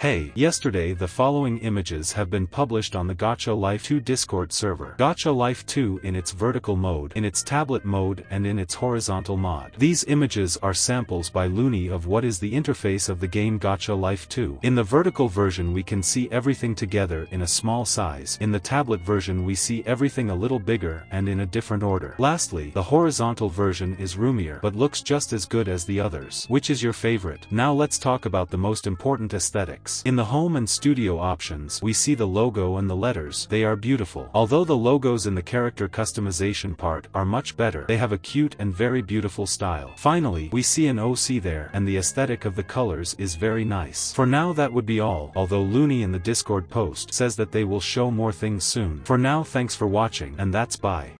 Hey, yesterday the following images have been published on the Gacha Life 2 Discord server. Gacha Life 2 in its vertical mode, in its tablet mode and in its horizontal mod. These images are samples by Looney of what is the interface of the game Gacha Life 2. In the vertical version we can see everything together in a small size. In the tablet version we see everything a little bigger and in a different order. Lastly, the horizontal version is roomier but looks just as good as the others. Which is your favorite? Now let's talk about the most important aesthetic. In the home and studio options, we see the logo and the letters. They are beautiful. Although the logos in the character customization part are much better, they have a cute and very beautiful style. Finally, we see an OC there, and the aesthetic of the colors is very nice. For now that would be all, although Looney in the Discord post says that they will show more things soon. For now, thanks for watching, and that's bye.